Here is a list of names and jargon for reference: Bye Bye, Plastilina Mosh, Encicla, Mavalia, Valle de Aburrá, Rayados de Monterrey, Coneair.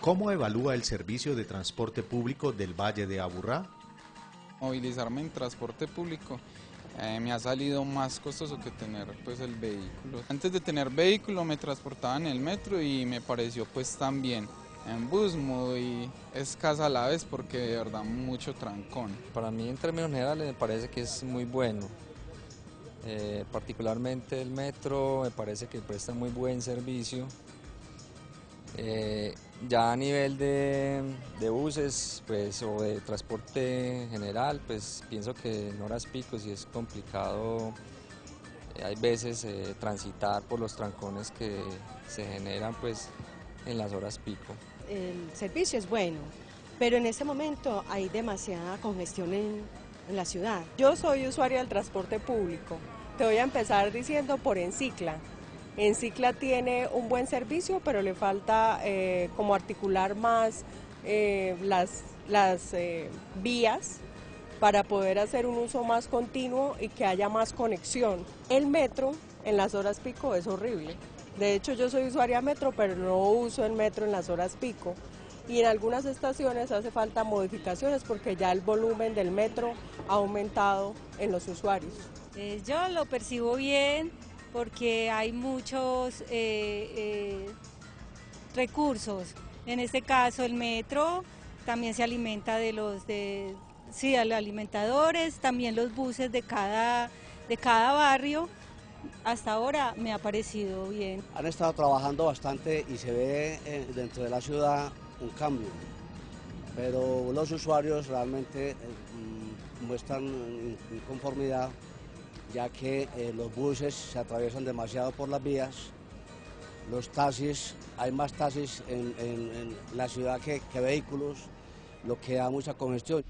¿Cómo evalúa el servicio de transporte público del Valle de Aburrá? Movilizarme en transporte público me ha salido más costoso que tener pues el vehículo. Antes de tener vehículo me transportaba en el metro y me pareció pues también en bus muy escasa a la vez porque de verdad mucho trancón. Para mí en términos generales me parece que es muy bueno. Particularmente el metro me parece que presta muy buen servicio. Ya a nivel de buses pues, o de transporte general, pues pienso que en horas pico sí es complicado, hay veces transitar por los trancones que se generan pues, en las horas pico. El servicio es bueno, pero en este momento hay demasiada congestión en la ciudad. Yo soy usuaria del transporte público, te voy a empezar diciendo por Encicla. Encicla tiene un buen servicio, pero le falta como articular más las vías para poder hacer un uso más continuo y que haya más conexión. El metro en las horas pico es horrible. De hecho, yo soy usuaria metro, pero no uso el metro en las horas pico. Y en algunas estaciones hace falta modificaciones porque ya el volumen del metro ha aumentado en los usuarios. Yo lo percibo bien, porque hay muchos recursos, en este caso el metro también se alimenta de los alimentadores, también los buses de cada barrio. Hasta ahora me ha parecido bien. Han estado trabajando bastante y se ve dentro de la ciudad un cambio, pero los usuarios realmente muestran inconformidad, ya que los buses se atraviesan demasiado por las vías, los taxis, hay más taxis en la ciudad que vehículos, lo que da mucha congestión.